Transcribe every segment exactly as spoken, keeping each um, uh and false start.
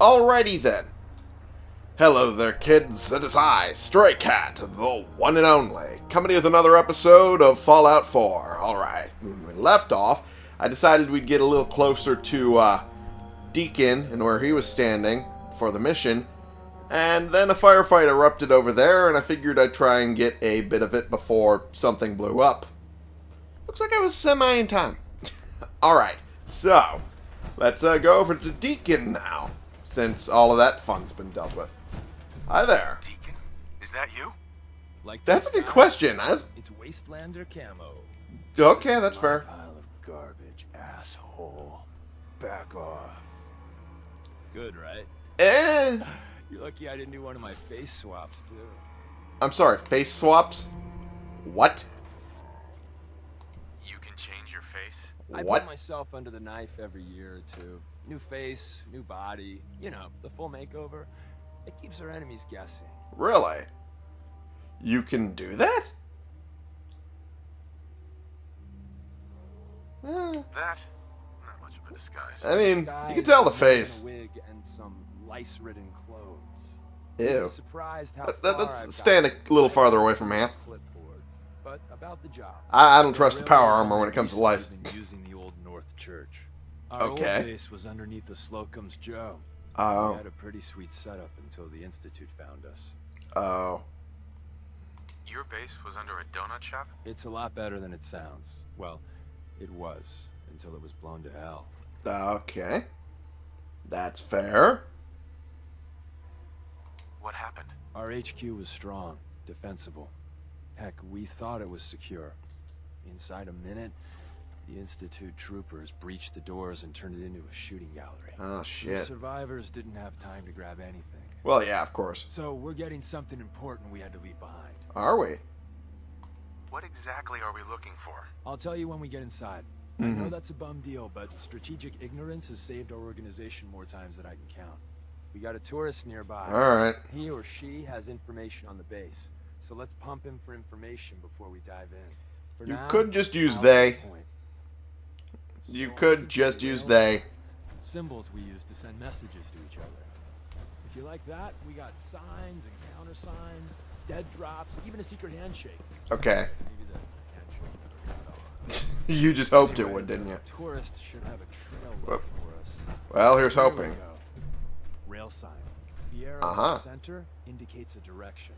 Alrighty then. Hello there, kids. It is I, Stray Cat, the one and only, coming with another episode of Fallout four. Alright, when we left off, I decided we'd get a little closer to uh, Deacon and where he was standing for the mission. And then a firefight erupted over there, and I figured I'd try and get a bit of it before something blew up. Looks like I was semi in time. Alright, so let's uh, go over to Deacon now, since all of that fun's been dealt with. Hi there. Deacon, is that you? Like that's a good guy, question. That's... It's Wastelander Camo. Okay, that's fair. Pile of garbage, asshole. Back off. Good, right? Eh. You're lucky I didn't do one of my face swaps too. I'm sorry, face swaps? What? You can change your face. What? I put myself under the knife every year or two. New face, new body, you know, the full makeover. It keeps our enemies guessing. Really? You can do that? Eh. That? Not much of a disguise. I mean, disguise, you can tell the face. Wig and some lice-ridden clothes. Ew. Surprised how that, that, that's stand a little farther away from me. But about the job. I, I don't trust the power armor when it comes to lice. Using the old North Church. Our okay. Old base was underneath the Slocum's Joe. Oh. We had a pretty sweet setup until the Institute found us. Oh. Your base was under a donut shop? It's a lot better than it sounds. Well, it was until it was blown to hell. Okay. That's fair. What happened? Our H Q was strong, defensible. Heck, we thought it was secure. Inside a minute, the Institute troopers breached the doors and turned it into a shooting gallery. Oh, shit. The survivors didn't have time to grab anything. Well, yeah, of course. So we're getting something important we had to leave behind. Are we? What exactly are we looking for? I'll tell you when we get inside. Mm-hmm. I know that's a bum deal, but strategic ignorance has saved our organization more times than I can count. We got a tourist nearby. All right. He or she has information on the base, so let's pump him for information before we dive in. For you now, could just use they. You could just use they. Symbols we use to send messages to each other. If you like that, we got signs and countersigns, dead drops, even a secret handshake. Okay. You just hoped it would, didn't you? Tourists should have a trail for us. Well, here's hoping. Rail sign. The arrow in the center indicates a direction.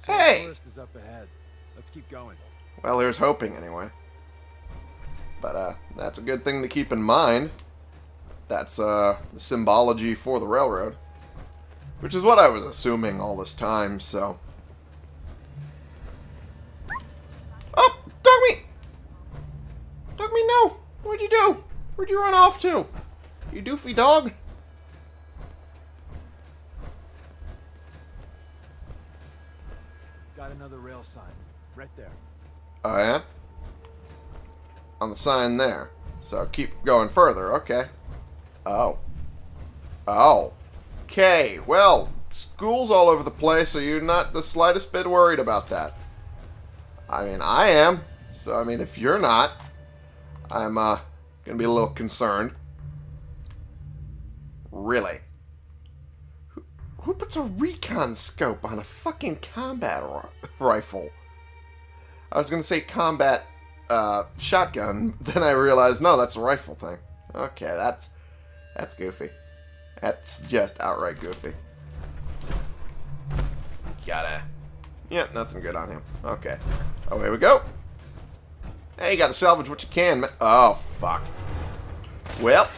So hey! The tourist is up ahead. Let's keep going. Well, here's hoping anyway. But uh, that's a good thing to keep in mind. That's uh, the symbology for the railroad, which is what I was assuming all this time, so. Oh! Dogmeat! Dogmeat, no! What'd you do? Where'd you run off to? You doofy dog? Got another rail sign. Right there. Oh, yeah? On the sign there. So keep going further. Okay. Oh. Oh. Okay. Well, school's all over the place, so you're not the slightest bit worried about that. I mean, I am. So, I mean, if you're not, I'm uh, going to be a little concerned. Really? Who, who puts a recon scope on a fucking combat rifle? I was going to say combat... Uh, shotgun, then I realized, no, that's a rifle thing. Okay, that's that's goofy. That's just outright goofy. Gotta. Yeah, nothing good on him. Okay. Oh, here we go. Hey, you gotta salvage what you can. Oh, fuck. Well,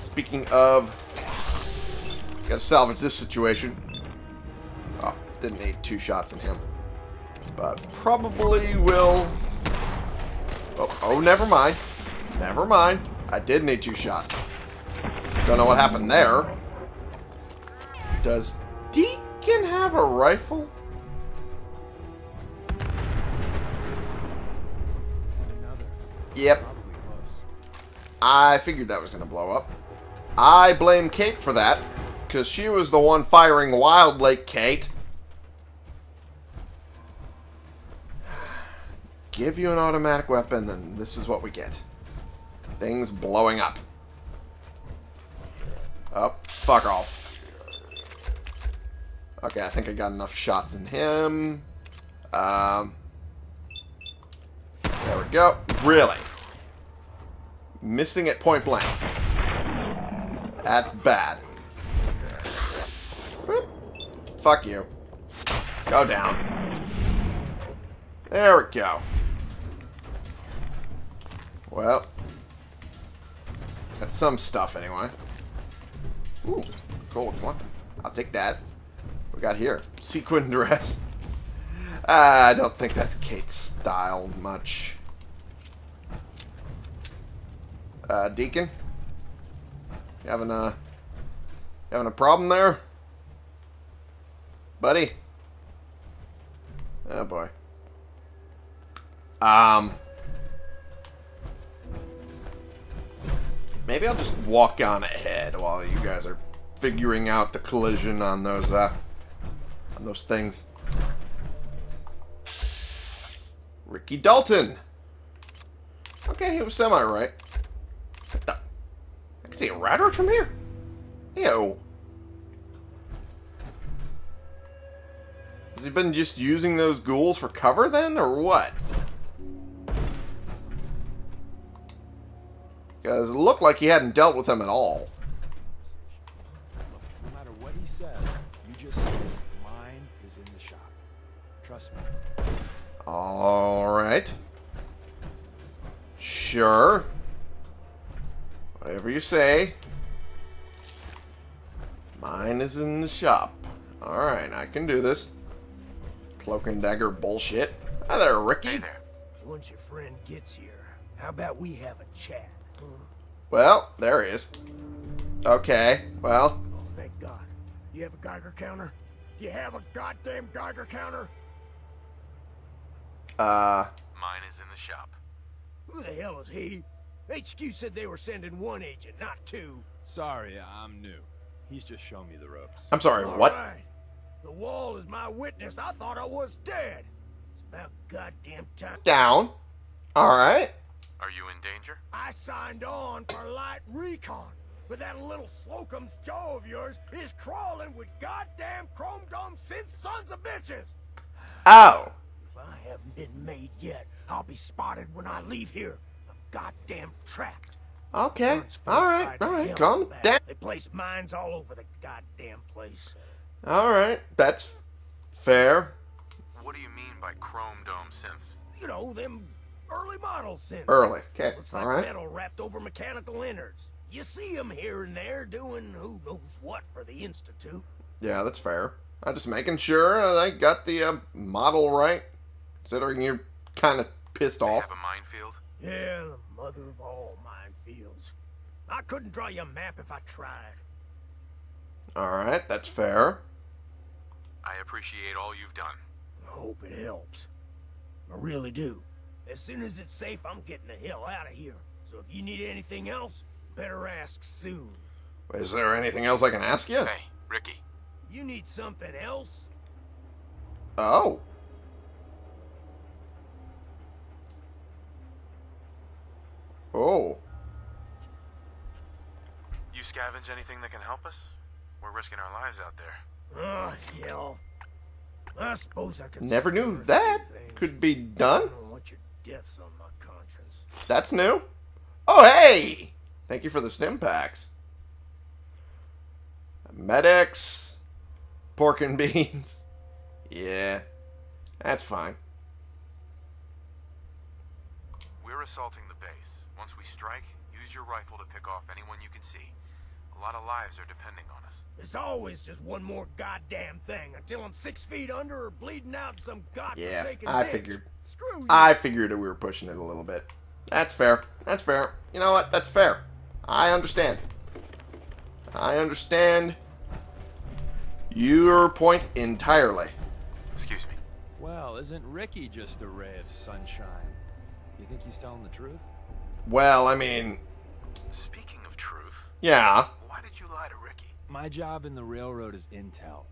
speaking of... Gotta salvage this situation. Oh, didn't need two shots on him. But probably will... Oh, oh, never mind. Never mind. I did need two shots. Don't know what happened there. Does Deacon have a rifle? Yep. I figured that was going to blow up. I blame Kate for that, because she was the one firing wildly, Kate. Give you an automatic weapon, and this is what we get. Things blowing up. Oh, fuck off. Okay, I think I got enough shots in him. Um, there we go. Really? Missing at point blank. That's bad. Whoop. Fuck you. Go down. There we go. Well. That's some stuff anyway. Ooh, cool one. I'll take that. We got here sequin dress. uh, I don't think that's Kate's style much. uh, Deacon, you having a having a problem there, buddy? Oh boy. Um maybe I'll just walk on ahead while you guys are figuring out the collision on those uh on those things. Ricky Dalton. Okay, he was semi right. What the? I can see a rat roach from here. Ew. Has he been just using those ghouls for cover then, or what? Because it looked like he hadn't dealt with them at all. No matter what he says, you just say mine is in the shop. Trust me. Alright. Sure. Whatever you say. Mine is in the shop. Alright, I can do this. Cloak and dagger bullshit. Hi there, Ricky. Once your friend gets here, how about we have a chat? Well, there he is. Okay, well. Oh, thank God. You have a Geiger counter? You have a goddamn Geiger counter? Uh. Mine is in the shop. Who the hell is he? H Q said they were sending one agent, not two. Sorry, I'm new. He's just shown me the ropes. I'm sorry, all what? Right. The wall is my witness. I thought I was dead. It's about goddamn time. Down. Alright. Are you in danger? I signed on for light recon, but that little Slocum's Joe of yours is crawling with goddamn Chrome Dome Synths sons of bitches! Oh. If I haven't been made yet, I'll be spotted when I leave here. I'm goddamn trapped. Okay, alright, alright, calm down. They place mines all over the goddamn place. Alright, that's fair. What do you mean by Chrome Dome Synths? You know, them... early model synths. Early, okay. Looks like all right. Metal wrapped over mechanical innards. You see them here and there doing who knows what for the Institute. Yeah, that's fair. I'm just making sure I got the uh, model right, considering you're kind of pissed they off. Have a minefield? Yeah, the mother of all minefields. I couldn't draw you a map if I tried. All right, that's fair. I appreciate all you've done. I hope it helps. I really do. As soon as it's safe, I'm getting the hell out of here. So if you need anything else, better ask soon. Is there anything else I can ask you? Hey, Ricky. You need something else? Oh. Oh. You scavenge anything that can help us? We're risking our lives out there. Oh, hell. I suppose I could... Never knew that could be done. Deaths on my conscience. That's new. Oh hey! Thank you for the stim packs. Medics, pork and beans. Yeah, that's fine. We're assaulting the base. Once we strike, use your rifle to pick off anyone you can see. A lot of lives are depending on us. It's always just one more goddamn thing until I'm six feet under or bleeding out in some godforsaken. Yeah, I figured. Screw you. I figured that we were pushing it a little bit. That's fair. That's fair. You know what? That's fair. I understand. I understand your point entirely. Excuse me. Well, isn't Ricky just a ray of sunshine? You think he's telling the truth? Well, I mean... Speaking of truth... Yeah. Why did you lie to Ricky? My job in the Railroad is intel.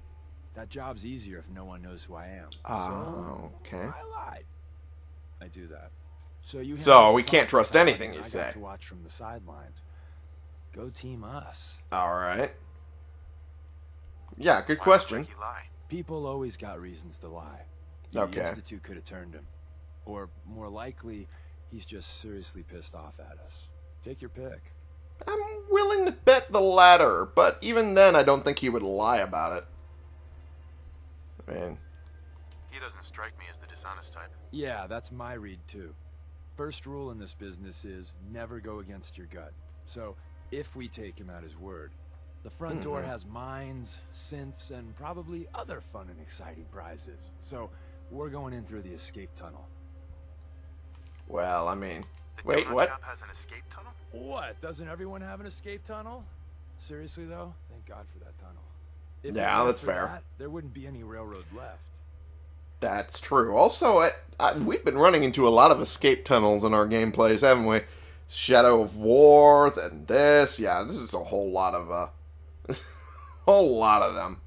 That job's easier if no one knows who I am. Oh, so, okay. I lied. I do that. So you. So we can't trust anything you say. I got to watch from the sidelines. Go team us. All right. Yeah, good question. Why did Ricky lie? People always got reasons to lie. Okay. The Institute could have turned him. Or more likely, he's just seriously pissed off at us. Take your pick. I'm willing to bet the latter, but even then I don't think he would lie about it. I mean... He doesn't strike me as the dishonest type. Yeah, that's my read too. First rule in this business is never go against your gut. So, if we take him at his word, the front mm-hmm. door has mines, synths, and probably other fun and exciting prizes. So, we're going in through the escape tunnel. Well, I mean... The Wait, what? Shop has an escape tunnel? What? Doesn't everyone have an escape tunnel? Seriously, though? Thank God for that tunnel. If yeah, that's fair. That, there wouldn't be any railroad left. That's true. Also, I, I, we've been running into a lot of escape tunnels in our gameplays, haven't we? Shadow of War, and this. Yeah, this is a whole lot of... Uh, a whole lot of them.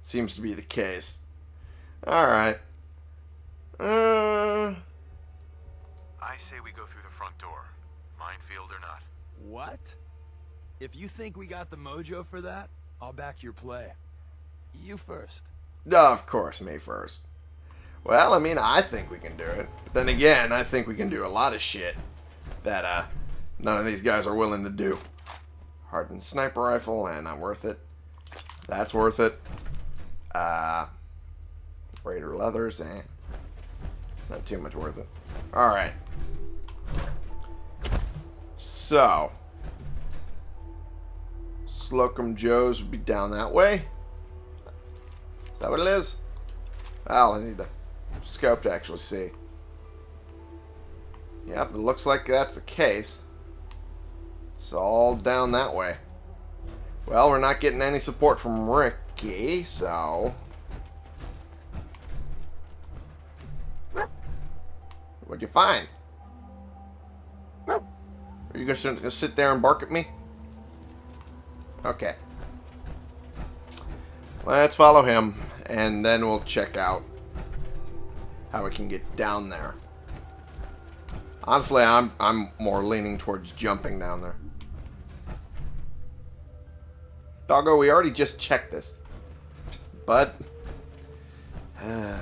Seems to be the case. Alright. Uh... I say we go through the front door, minefield or not. What? If you think we got the mojo for that, I'll back your play. You first. Of course, me first. Well, I mean, I think we can do it. But then again, I think we can do a lot of shit that uh, none of these guys are willing to do. Hardened sniper rifle, and eh, not worth it. That's worth it. Uh, Raider leathers, eh. Not too much worth it. Alright. So. Slocum Joe's would be down that way. Is that what it is? Well, I need a scope to actually see. Yep, it looks like that's the case. It's all down that way. Well, we're not getting any support from Ricky, so... What'd you find? Are you just gonna sit there and bark at me? Okay. Let's follow him, and then we'll check out how we can get down there. Honestly, I'm I'm more leaning towards jumping down there. Doggo, we already just checked this, but. Uh,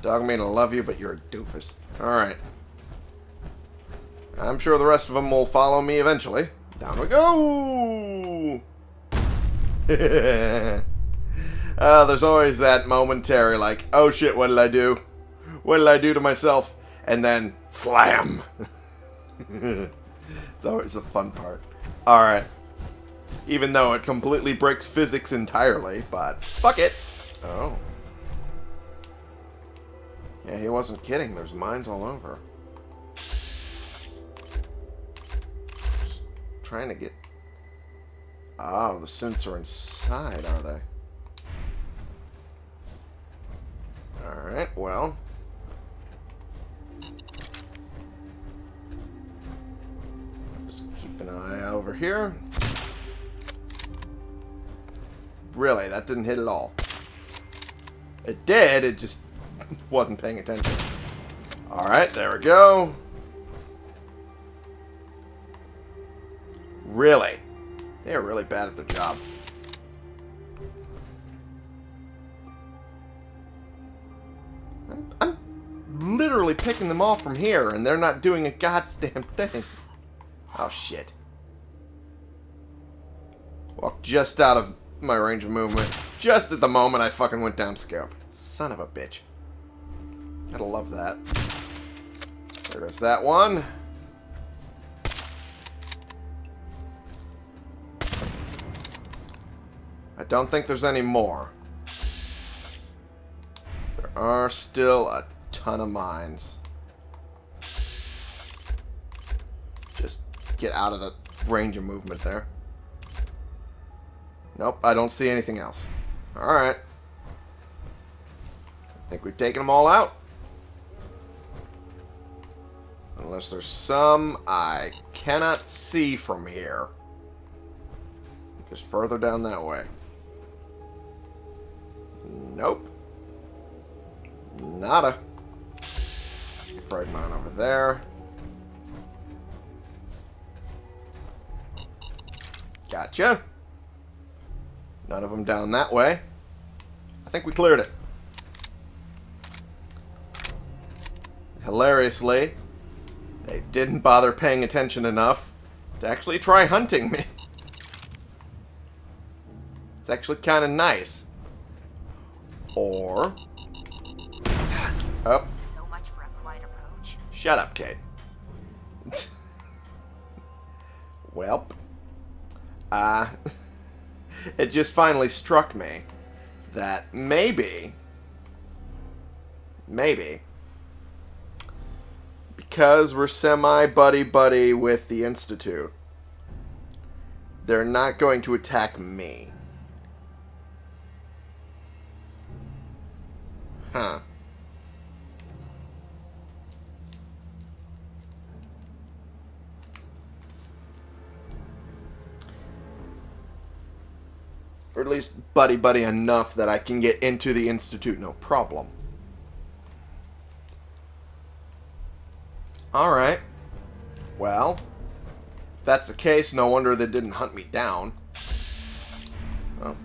Dogmeat, I love you, but you're a doofus. Alright. I'm sure the rest of them will follow me eventually. Down we go! uh, there's always that momentary, like, oh shit, what did I do? What did I do to myself? And then, slam! It's always a fun part. Alright. Even though it completely breaks physics entirely, but fuck it! Oh. Yeah, he wasn't kidding. There's mines all over. Just trying to get... Oh, the synths are inside, are they? Alright, well... Just keep an eye over here. Really, that didn't hit at all. It did, it just... Wasn't paying attention. Alright, there we go. Really? They're really bad at their job. I'm literally picking them off from here, and they're not doing a goddamn thing. Oh, shit. Walked just out of my range of movement. Just at the moment I fucking went down scope. Son of a bitch. Gotta love that. There's that one. I don't think there's any more. There are still a ton of mines. Just get out of the range of movement there. Nope, I don't see anything else. Alright. I think we've taken them all out. Unless there's some I cannot see from here. Just further down that way. Nope. Nada. Fried mine over there. Gotcha. None of them down that way. I think we cleared it. Hilariously, they didn't bother paying attention enough to actually try hunting me. It's actually kind of nice. Or... up. So much for a quiet approach. Shut up, Kate. Welp. Uh, it just finally struck me that maybe, maybe, because we're semi-buddy-buddy with the Institute, they're not going to attack me. Huh. Or at least buddy-buddy enough that I can get into the Institute no problem. Alright. Well, if that's the case, no wonder they didn't hunt me down. Oh.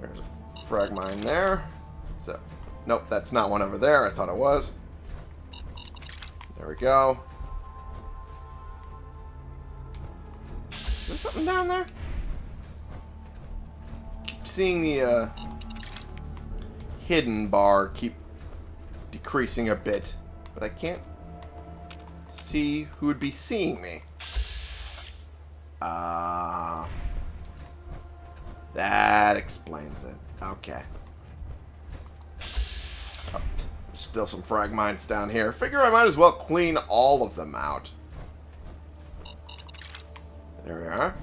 There's a frag mine there. So, nope, that's not one over there. I thought it was. There we go. Is there something down there? Seeing the uh, hidden bar keep decreasing a bit, but I can't see who would be seeing me. Ah, uh, that explains it. Okay. Oh, still some frag mines down here. Figure I might as well clean all of them out. There we are.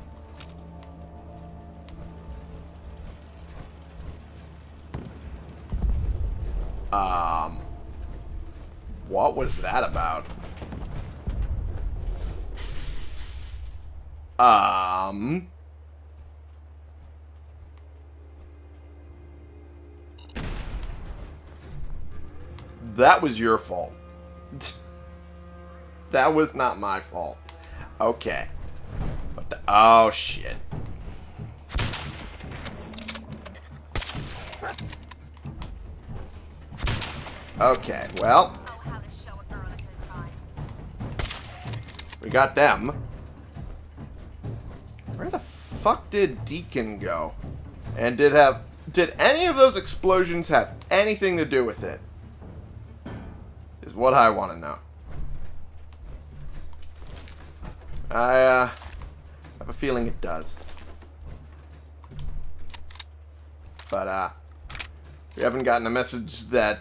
Um, what was that about? Um, that was your fault. That was not my fault. Okay. What the, oh shit. Okay, well, we got them. Where the fuck did Deacon go? And did have did any of those explosions have anything to do with it? Is what I want to know. I uh, have a feeling it does. But uh, we haven't gotten a message that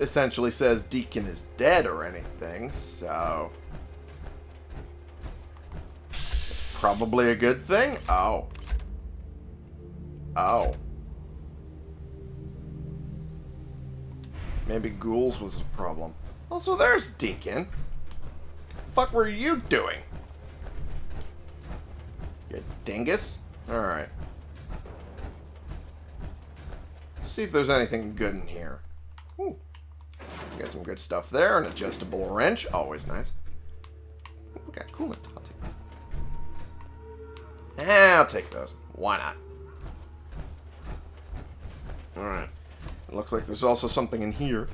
essentially says Deacon is dead or anything, so it's probably a good thing. Oh. Oh. Maybe ghouls was a problem. Also, there's Deacon. The fuck were you doing? You dingus? Alright. See if there's anything good in here. Ooh. Got some good stuff there. An adjustable wrench. Always nice. Ooh, we got coolant. I'll take that. Eh, I'll take those. Why not? Alright. It looks like there's also something in here.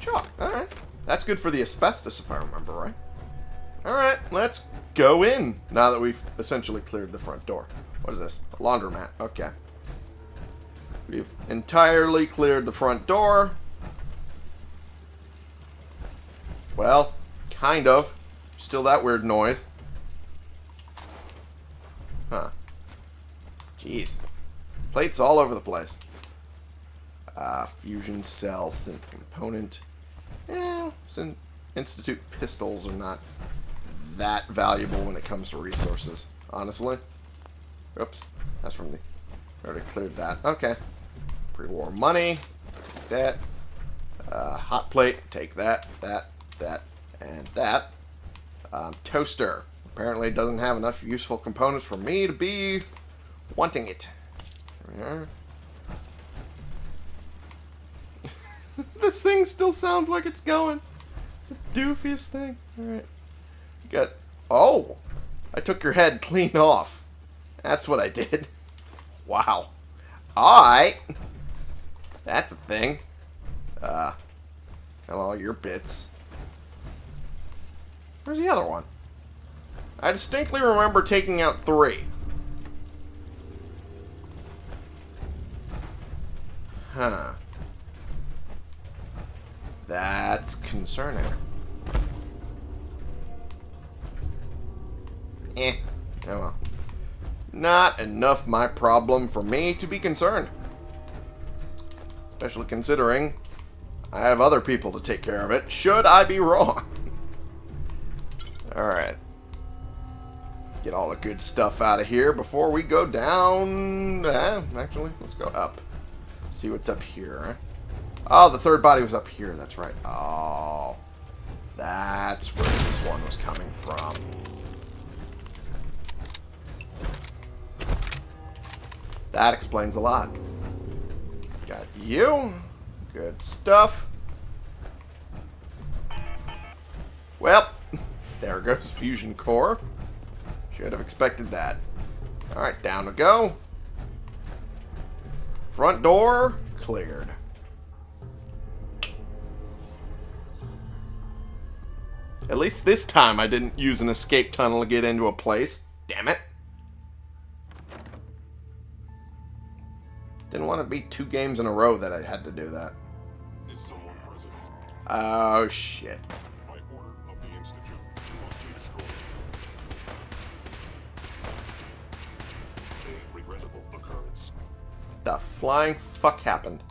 Chalk. Alright. That's good for the asbestos if I remember right. Alright. Let's go in. Now that we've essentially cleared the front door. What is this? A laundromat. Okay. We've entirely cleared the front door. Well, kind of. Still that weird noise. Huh. Jeez. Plates all over the place. Uh, fusion cell, synth component. Eh, synth Institute pistols are not that valuable when it comes to resources, honestly. Oops. That's from the... I already cleared that. Okay. Pre-war money. Take that. Uh, hot plate. Take that. That. That and that. Um, toaster apparently doesn't have enough useful components for me to be wanting it. There we are. This thing still sounds like it's going. It's the doofiest thing. All right, you got. Oh, I took your head clean off. That's what I did. Wow. Alright. That's a thing. Uh, and all your bits. Where's the other one? I distinctly remember taking out three. Huh. That's concerning. Eh. Oh well. Not enough my problem for me to be concerned. Especially considering I have other people to take care of it. Should I be wrong? Alright. Get all the good stuff out of here before we go down. Uh, actually, let's go up. See what's up here. Oh, the third body was up here. That's right. Oh. That's where this one was coming from. That explains a lot. Got you. Good stuff. Well, there goes Fusion Core. Should have expected that. Alright, down we go. Front door cleared. At least this time I didn't use an escape tunnel to get into a place. Damn it. Didn't want to be two games in a row that I had to do that. Is someone present? Oh, shit. By order of the Institute, you must be destroyed. A regrettable occurrence. The flying fuck happened?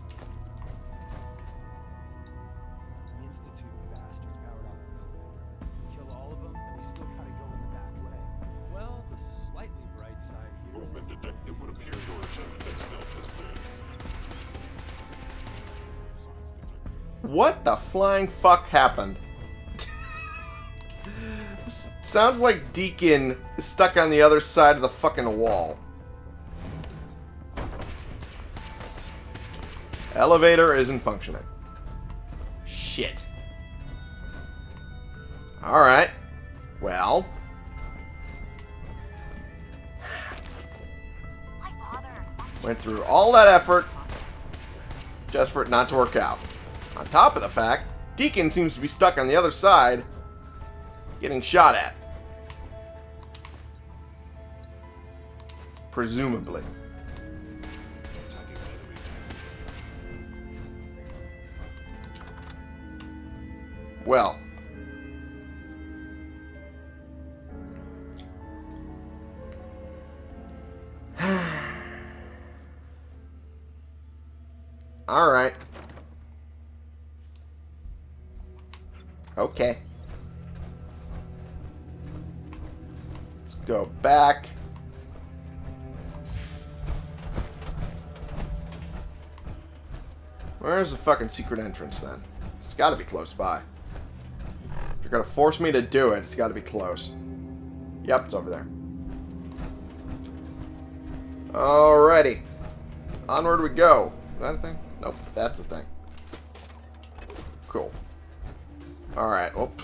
The Institute bastards powered off the floor. Kill all of them, and we still gotta go in the back way. Well, the slightly bright side here. Movement detected. It would appear your attempt has failed this period. What the flying fuck happened? Sounds like Deacon is stuck on the other side of the fucking wall. Elevator isn't functioning. Shit. Alright. Well. Went through all that effort just for it not to work out. On top of the fact, Deacon seems to be stuck on the other side getting shot at. Presumably. Well. All right. Okay. Let's go back. Where's the fucking secret entrance then? It's got to be close by. You're gonna force me to do it. It's got to be close. Yep, it's over there. Alrighty. Onward we go. Is that a thing? Nope, that's a thing. Cool. Alright, oop.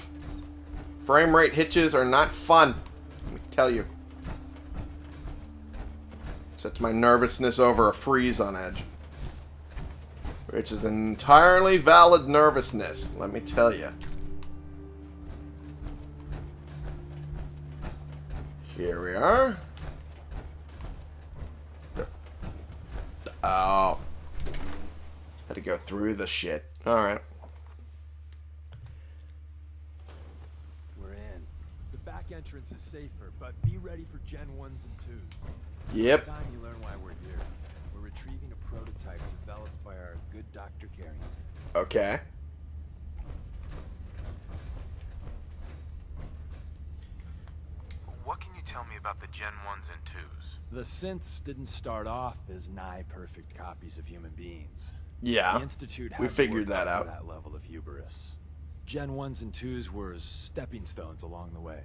Frame rate hitches are not fun. Let me tell you. Sets my nervousness over a freeze on edge. Which is an entirely valid nervousness, let me tell you. Here we are. Oh. Had to go through the shit. Alright. We're in. The back entrance is safer, but be ready for Gen Ones and Twos. Yep. It's time you learn why we're here. We're retrieving a prototype developed by our good Doctor Carrington. Okay. What can you tell me about the Gen Ones and Twos? The synths didn't start off as nigh perfect copies of human beings. Yeah, the Institute we figured that out. That level of hubris. Gen Ones and Twos were stepping stones along the way.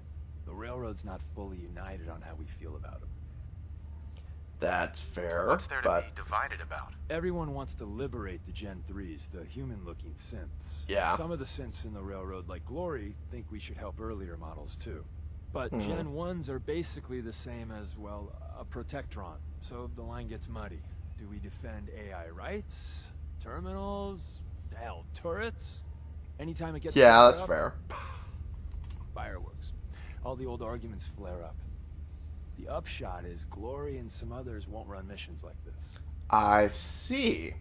The Railroad's not fully united on how we feel about them. That's fair. What's there to but... be divided about? Everyone wants to liberate the Gen Threes, the human-looking synths. Yeah. Some of the synths in the Railroad, like Glory, think we should help earlier models too. But mm. Gen Ones are basically the same as, well, a Protectron. So the line gets muddy. Do we defend A I rights? Terminals? Hell, turrets? Anytime it gets... Yeah, that's up, fair. Fireworks. All the old arguments flare up. The upshot is Glory and some others won't run missions like this. I see.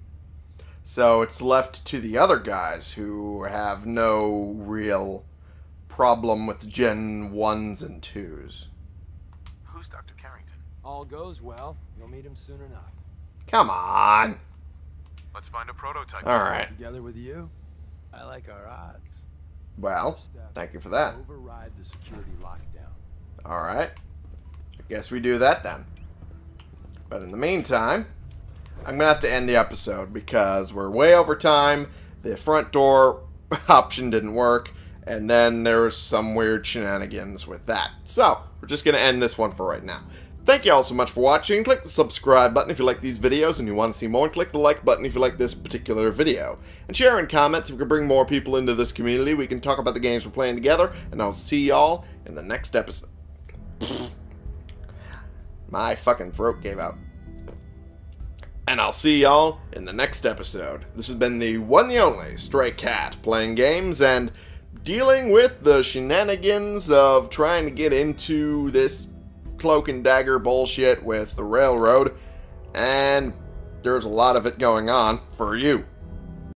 So it's left to the other guys who have no real problem with Gen Ones and Twos. Who's Doctor Carrington? All goes well. You'll meet him soon enough. Come on. Let's find a prototype. All right. Together with you, I like our odds. Well, thank you for that. Override the security lockdown. All right. I guess we do that then. But in the meantime, I'm going to have to end the episode because we're way over time. The front door option didn't work. And then there was some weird shenanigans with that. So, we're just going to end this one for right now. Thank you all so much for watching. Click the subscribe button if you like these videos and you want to see more. And click the like button if you like this particular video. And share and comment so we can bring more people into this community. We can talk about the games we're playing together. And I'll see y'all in the next episode. My fucking throat gave out. And I'll see y'all in the next episode. This has been the one and the only Stray Cat, playing games and dealing with the shenanigans of trying to get into this cloak and dagger bullshit with the Railroad. And there's a lot of it going on for you.